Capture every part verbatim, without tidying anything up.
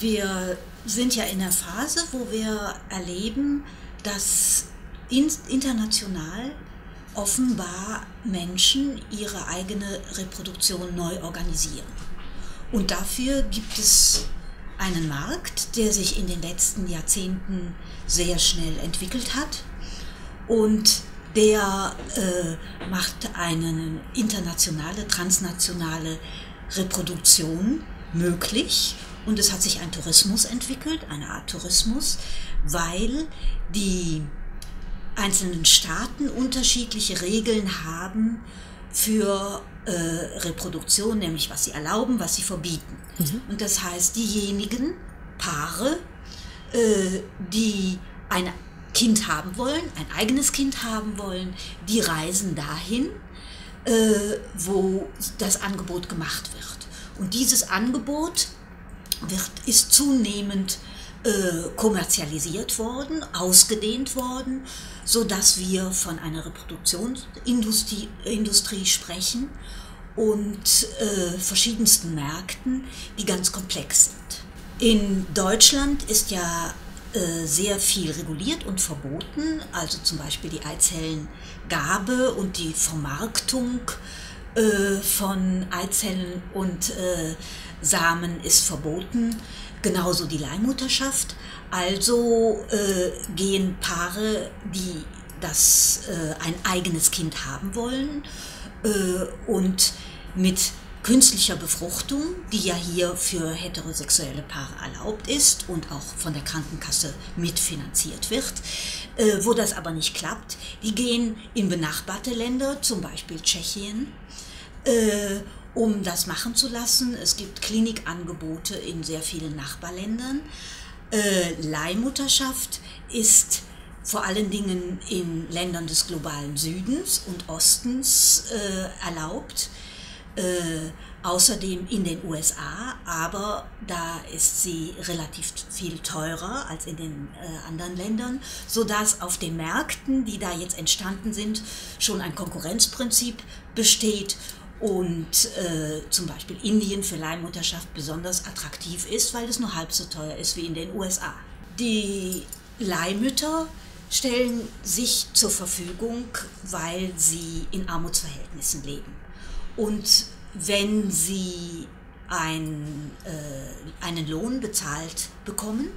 Wir sind ja in der Phase, wo wir erleben, dass international offenbar Menschen ihre eigene Reproduktion neu organisieren. Und dafür gibt es einen Markt, der sich in den letzten Jahrzehnten sehr schnell entwickelt hat und der äh, macht eine internationale, transnationale Reproduktion möglich. Und es hat sich ein Tourismus entwickelt, eine Art Tourismus, weil die einzelnen Staaten unterschiedliche Regeln haben für äh, Reproduktion, nämlich was sie erlauben, was sie verbieten. Mhm. Und das heißt, diejenigen Paare, äh, die ein Kind haben wollen, ein eigenes Kind haben wollen, die reisen dahin, äh, wo das Angebot gemacht wird. Und dieses Angebot wird, ist zunehmend äh, kommerzialisiert worden, ausgedehnt worden, sodass wir von einer Reproduktionsindustrie Industrie sprechen und äh, verschiedensten Märkten, die ganz komplex sind. In Deutschland ist ja äh, sehr viel reguliert und verboten, also zum Beispiel die Eizellengabe und die Vermarktung äh, von Eizellen und äh, Samen ist verboten, genauso die Leihmutterschaft. Also äh, gehen Paare, die das, äh, ein eigenes Kind haben wollen äh, und mit künstlicher Befruchtung, die ja hier für heterosexuelle Paare erlaubt ist und auch von der Krankenkasse mitfinanziert wird, äh, wo das aber nicht klappt, die gehen in benachbarte Länder, zum Beispiel Tschechien, äh, um das machen zu lassen. Es gibt Klinikangebote in sehr vielen Nachbarländern. Äh, Leihmutterschaft ist vor allen Dingen in Ländern des globalen Südens und Ostens äh, erlaubt, äh, außerdem in den U S A, aber da ist sie relativ viel teurer als in den äh, anderen Ländern, sodass auf den Märkten, die da jetzt entstanden sind, schon ein Konkurrenzprinzip besteht und äh, zum Beispiel Indien für Leihmutterschaft besonders attraktiv ist, weil es nur halb so teuer ist wie in den U S A. Die Leihmütter stellen sich zur Verfügung, weil sie in Armutsverhältnissen leben. Und wenn sie ein, äh, einen Lohn bezahlt bekommen,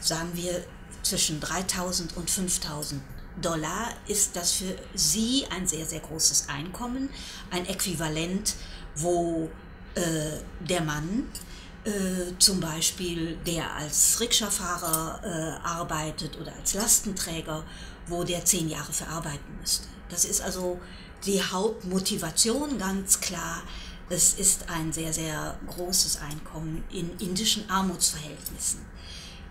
sagen wir zwischen dreitausend und fünftausend Dollar, ist das für sie ein sehr, sehr großes Einkommen, ein Äquivalent, wo äh, der Mann äh, zum Beispiel, der als Rikscha-Fahrer äh, arbeitet oder als Lastenträger, wo der zehn Jahre für arbeiten müsste. Das ist also die Hauptmotivation, ganz klar. Es ist ein sehr, sehr großes Einkommen in indischen Armutsverhältnissen.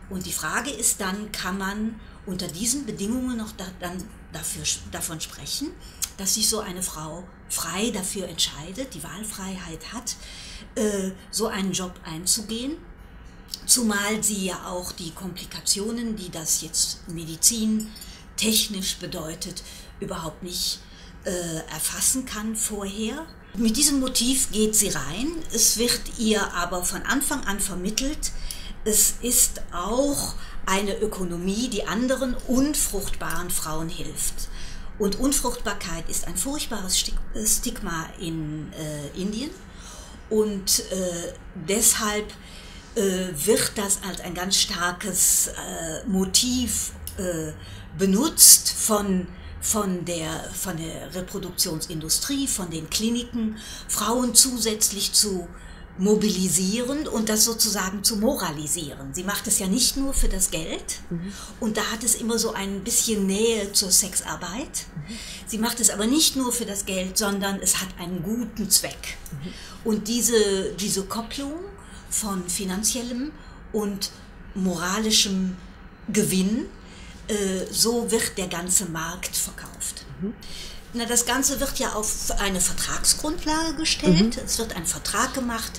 Und die Frage ist dann, kann man unter diesen Bedingungen noch da, dann dafür, davon sprechen, dass sich so eine Frau frei dafür entscheidet, die Wahlfreiheit hat, äh, so einen Job einzugehen, zumal sie ja auch die Komplikationen, die das jetzt medizintechnisch bedeutet, überhaupt nicht äh, erfassen kann vorher. Mit diesem Motiv geht sie rein, es wird ihr aber von Anfang an vermittelt, es ist auch eine Ökonomie, die anderen unfruchtbaren Frauen hilft. Und Unfruchtbarkeit ist ein furchtbares Stigma in äh, Indien. Und äh, deshalb äh, wird das als ein ganz starkes äh, Motiv äh, benutzt von, von, der, von der Reproduktionsindustrie, von den Kliniken, Frauen zusätzlich zu mobilisieren und das sozusagen zu moralisieren. Sie macht es ja nicht nur für das Geld, mhm, und da hat es immer so ein bisschen Nähe zur Sexarbeit. Mhm. Sie macht es aber nicht nur für das Geld, sondern es hat einen guten Zweck. Mhm. Und diese, diese Kopplung von finanziellem und moralischem Gewinn, äh, so wird der ganze Markt verkauft. Mhm. Na, das Ganze wird ja auf eine Vertragsgrundlage gestellt. Mhm. Es wird ein Vertrag gemacht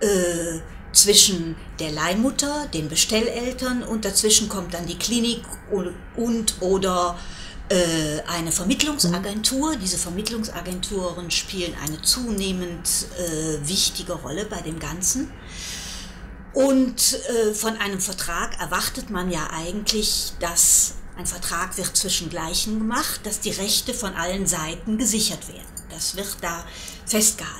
äh, zwischen der Leihmutter, den Bestelleltern und dazwischen kommt dann die Klinik und, und oder äh, eine Vermittlungsagentur. Mhm. Diese Vermittlungsagenturen spielen eine zunehmend äh, wichtige Rolle bei dem Ganzen. Und äh, von einem Vertrag erwartet man ja eigentlich, dass ein Vertrag wird zwischen Gleichen gemacht, dass die Rechte von allen Seiten gesichert werden. Das wird da festgehalten.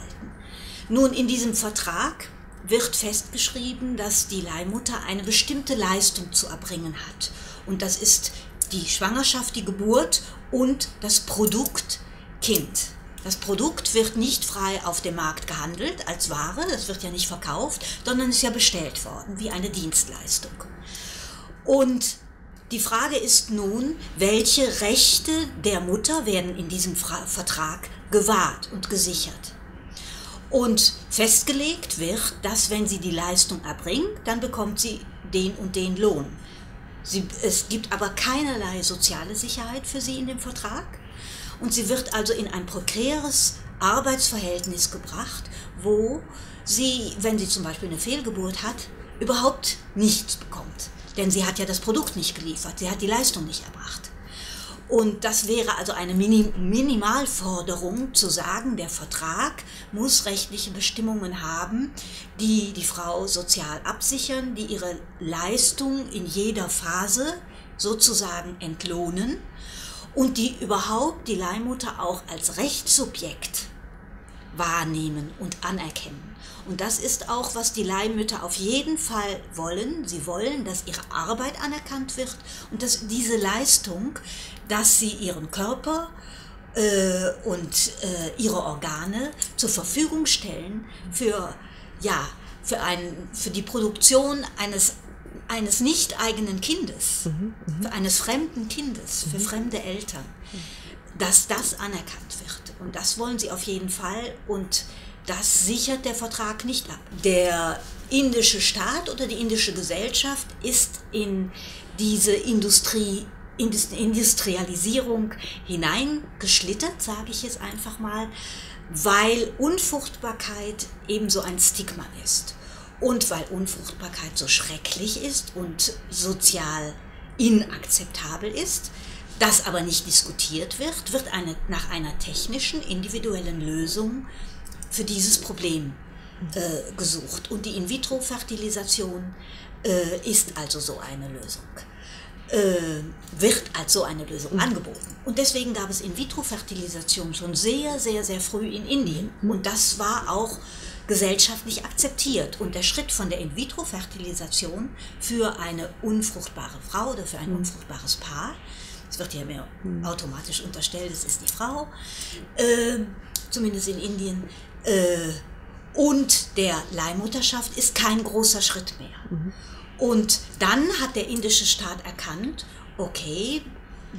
Nun, in diesem Vertrag wird festgeschrieben, dass die Leihmutter eine bestimmte Leistung zu erbringen hat. Und das ist die Schwangerschaft, die Geburt und das Produkt Kind. Das Produkt wird nicht frei auf dem Markt gehandelt als Ware, das wird ja nicht verkauft, sondern ist ja bestellt worden, wie eine Dienstleistung. Und die Frage ist nun, welche Rechte der Mutter werden in diesem Vertrag gewahrt und gesichert? Und festgelegt wird, dass wenn sie die Leistung erbringt, dann bekommt sie den und den Lohn. Sie, es gibt aber keinerlei soziale Sicherheit für sie in dem Vertrag. Und sie wird also in ein prekäres Arbeitsverhältnis gebracht, wo sie, wenn sie zum Beispiel eine Fehlgeburt hat, überhaupt nichts bekommt. Denn sie hat ja das Produkt nicht geliefert, sie hat die Leistung nicht erbracht. Und das wäre also eine Minimalforderung, zu sagen, der Vertrag muss rechtliche Bestimmungen haben, die die Frau sozial absichern, die ihre Leistung in jeder Phase sozusagen entlohnen und die überhaupt die Leihmutter auch als Rechtssubjekt wahrnehmen und anerkennen. Und das ist auch, was die Leihmütter auf jeden Fall wollen. Sie wollen, dass ihre Arbeit anerkannt wird und dass diese Leistung, dass sie ihren Körper äh, und äh, ihre Organe zur Verfügung stellen für, ja, für, ein, für die Produktion eines, eines nicht eigenen Kindes, mhm, für eines fremden Kindes, mhm. für fremde Eltern, dass das anerkannt wird. Und das wollen sie auf jeden Fall und das sichert der Vertrag nicht ab. Der indische Staat oder die indische Gesellschaft ist in diese Industrie, Industrialisierung hineingeschlittert, sage ich jetzt einfach mal, weil Unfruchtbarkeit eben so ein Stigma ist. Und weil Unfruchtbarkeit so schrecklich ist und sozial inakzeptabel ist, das aber nicht diskutiert wird, wird eine, nach einer technischen, individuellen Lösung für dieses Problem äh, gesucht. Und die In-vitro-Fertilisation äh, ist also so eine Lösung, äh, wird als so eine Lösung angeboten. Und deswegen gab es In-vitro-Fertilisation schon sehr, sehr, sehr früh in Indien. Und das war auch gesellschaftlich akzeptiert. Und der Schritt von der In-vitro-Fertilisation für eine unfruchtbare Frau oder für ein unfruchtbares Paar, es wird ja mehr automatisch unterstellt, es ist die Frau, äh, zumindest in Indien, äh, und der Leihmutterschaft ist kein großer Schritt mehr. Mhm. Und dann hat der indische Staat erkannt, okay,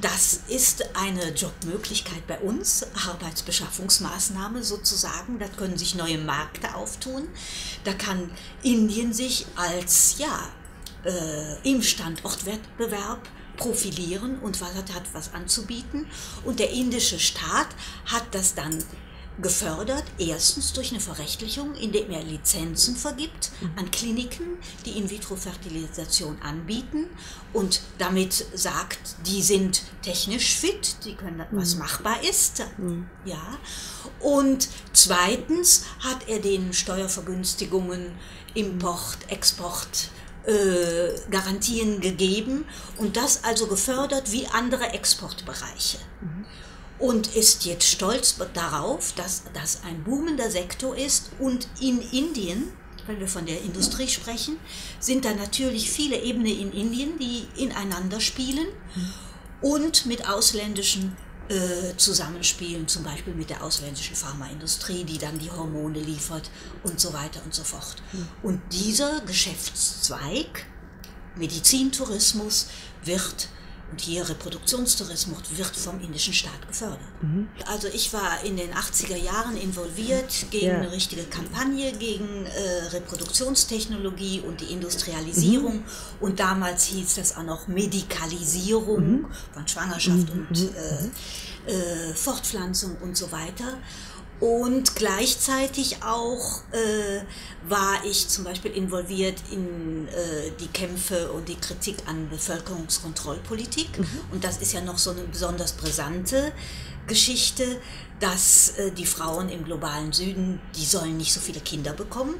das ist eine Jobmöglichkeit bei uns, Arbeitsbeschaffungsmaßnahme sozusagen, da können sich neue Märkte auftun, da kann Indien sich als, ja, äh, im Standortwettbewerb profilieren und was hat, hat was anzubieten. Und der indische Staat hat das dann gefördert, erstens durch eine Verrechtlichung, indem er Lizenzen vergibt an Kliniken, die In-vitro-Fertilisation anbieten und damit sagt, die sind technisch fit, die können das, was machbar ist. Ja. Und zweitens hat er den Steuervergünstigungen, Import, Export, Äh, Garantien gegeben und das also gefördert wie andere Exportbereiche. Mhm. Und ist jetzt stolz darauf, dass das ein boomender Sektor ist und in Indien, wenn wir von der Industrie sprechen, sind da natürlich viele Ebenen in Indien, die ineinander spielen und mit ausländischen äh, zusammenspielen, zum Beispiel mit der ausländischen Pharmaindustrie, die dann die Hormone liefert und so weiter und so fort. Und dieser Geschäftszweig, Medizintourismus, wird, und hier Reproduktionstourismus, wird vom indischen Staat gefördert. Mhm. Also ich war in den achtziger Jahren involviert gegen ja. eine richtige Kampagne gegen äh, Reproduktionstechnologie und die Industrialisierung. Mhm. Und damals hieß das auch noch Medikalisierung mhm. von Schwangerschaft mhm. und äh, äh, Fortpflanzung und so weiter. Und gleichzeitig auch äh, war ich zum Beispiel involviert in äh, die Kämpfe und die Kritik an Bevölkerungskontrollpolitik. Mhm. Und das ist ja noch so eine besonders brisante Geschichte, dass äh, die Frauen im globalen Süden, die sollen nicht so viele Kinder bekommen,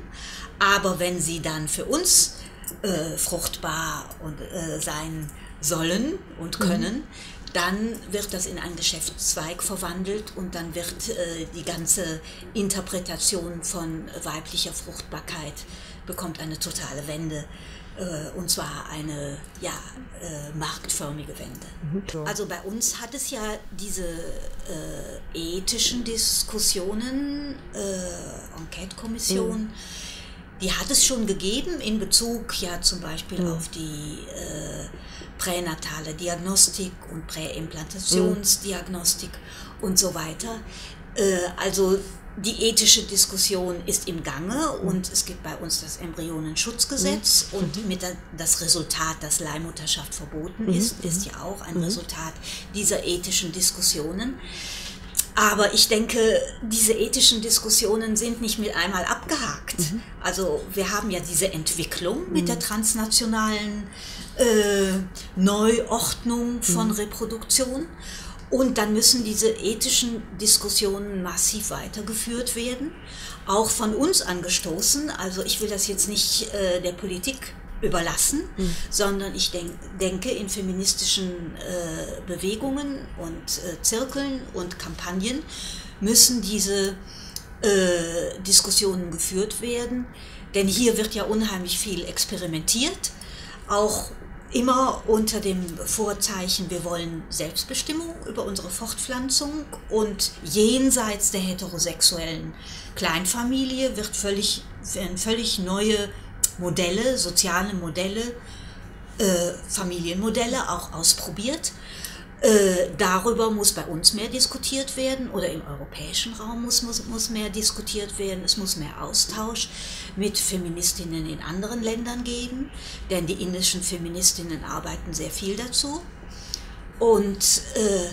aber wenn sie dann für uns äh, fruchtbar und, äh, sein sollen und können, mhm. dann wird das in einen Geschäftszweig verwandelt und dann wird äh, die ganze Interpretation von weiblicher Fruchtbarkeit bekommt eine totale Wende. Und zwar eine ja, äh, marktförmige Wende. Mhm. Also bei uns hat es ja diese äh, ethischen Diskussionen, äh, Enquete-Kommission, mhm. die hat es schon gegeben in Bezug ja zum Beispiel mhm. auf die äh, pränatale Diagnostik und Präimplantationsdiagnostik mhm. und so weiter. Äh, also die ethische Diskussion ist im Gange und es gibt bei uns das Embryonenschutzgesetz mhm. und mit der, das Resultat, dass Leihmutterschaft verboten mhm. ist, ist ja auch ein mhm. Resultat dieser ethischen Diskussionen. Aber ich denke, diese ethischen Diskussionen sind nicht mit einmal abgehakt. Mhm. Also wir haben ja diese Entwicklung mhm. mit der transnationalen äh, Neuordnung von mhm. Reproduktion. Und dann müssen diese ethischen Diskussionen massiv weitergeführt werden, auch von uns angestoßen. Also ich will das jetzt nicht äh, der Politik überlassen, mhm. sondern ich denk, denke in feministischen äh, Bewegungen und äh, Zirkeln und Kampagnen müssen diese äh, Diskussionen geführt werden. Denn hier wird ja unheimlich viel experimentiert, auch immer unter dem Vorzeichen, wir wollen Selbstbestimmung über unsere Fortpflanzung und jenseits der heterosexuellen Kleinfamilie wird völlig, werden völlig neue Modelle, soziale Modelle, äh, Familienmodelle auch ausprobiert. Äh, darüber muss bei uns mehr diskutiert werden oder im europäischen Raum muss, muss, muss mehr diskutiert werden. Es muss mehr Austausch mit Feministinnen in anderen Ländern geben, denn die indischen Feministinnen arbeiten sehr viel dazu. Und äh,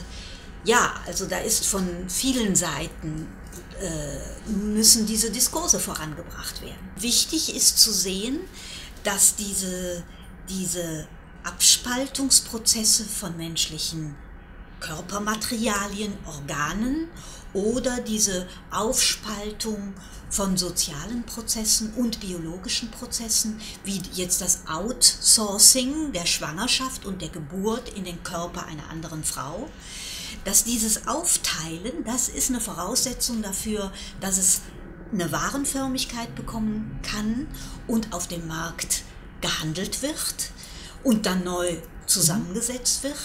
ja, also da ist von vielen Seiten äh, müssen diese Diskurse vorangebracht werden. Wichtig ist zu sehen, dass diese, diese Abspaltungsprozesse von menschlichen Körpermaterialien, Organen oder diese Aufspaltung von sozialen Prozessen und biologischen Prozessen, wie jetzt das Outsourcing der Schwangerschaft und der Geburt in den Körper einer anderen Frau, dass dieses Aufteilen, das ist eine Voraussetzung dafür, dass es eine Warenförmigkeit bekommen kann und auf dem Markt gehandelt wird und dann neu zusammengesetzt wird.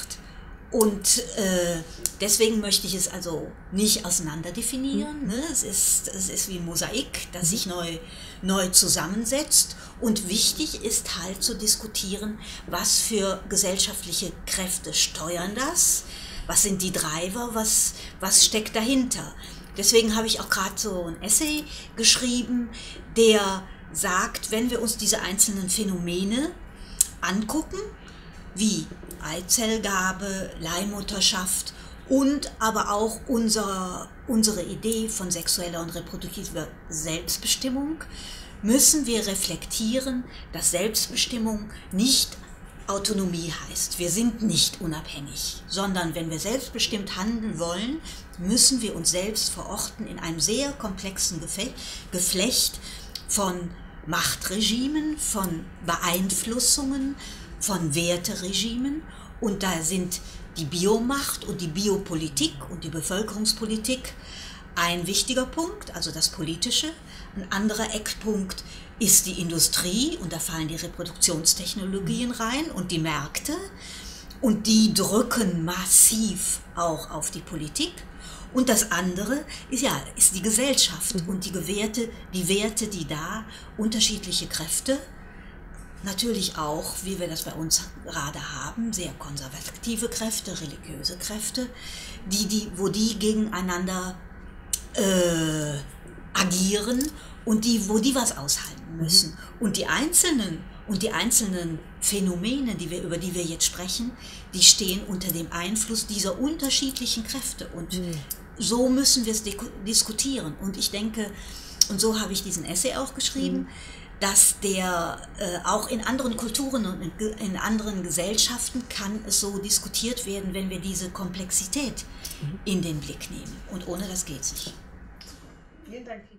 Und äh, deswegen möchte ich es also nicht auseinander definieren. Ne? Es ist, es ist wie ein Mosaik, das sich neu, neu zusammensetzt. Und wichtig ist halt zu diskutieren, was für gesellschaftliche Kräfte steuern das? Was sind die Treiber? Was, was steckt dahinter? Deswegen habe ich auch gerade so ein Essay geschrieben, der sagt, wenn wir uns diese einzelnen Phänomene angucken, wie Eizellgabe, Leihmutterschaft und aber auch unser, unsere Idee von sexueller und reproduktiver Selbstbestimmung, müssen wir reflektieren, dass Selbstbestimmung nicht Autonomie heißt. Wir sind nicht unabhängig, sondern wenn wir selbstbestimmt handeln wollen, müssen wir uns selbst verorten in einem sehr komplexen Geflecht von Machtregimen, von Beeinflussungen, von Werteregimen und da sind die Biomacht und die Biopolitik und die Bevölkerungspolitik ein wichtiger Punkt, also das Politische. Ein anderer Eckpunkt ist die Industrie und da fallen die Reproduktionstechnologien rein und die Märkte und die drücken massiv auch auf die Politik. Und das andere ist, ja, ist die Gesellschaft und die Werte, die Werte, die da unterschiedliche Kräfte, natürlich auch, wie wir das bei uns gerade haben, sehr konservative Kräfte, religiöse Kräfte, die, die, wo die gegeneinander äh, agieren und die, wo die was aushalten müssen. Mhm. Und die Einzelnen und die einzelnen Phänomene, die wir, über die wir jetzt sprechen, die stehen unter dem Einfluss dieser unterschiedlichen Kräfte und mhm. so müssen wir es diskutieren. Und ich denke, und so habe ich diesen Essay auch geschrieben, mhm. dass der äh, auch in anderen Kulturen und in, in anderen Gesellschaften kann es so diskutiert werden, wenn wir diese Komplexität mhm. in den Blick nehmen. Und ohne das geht's nicht. Vielen Dank.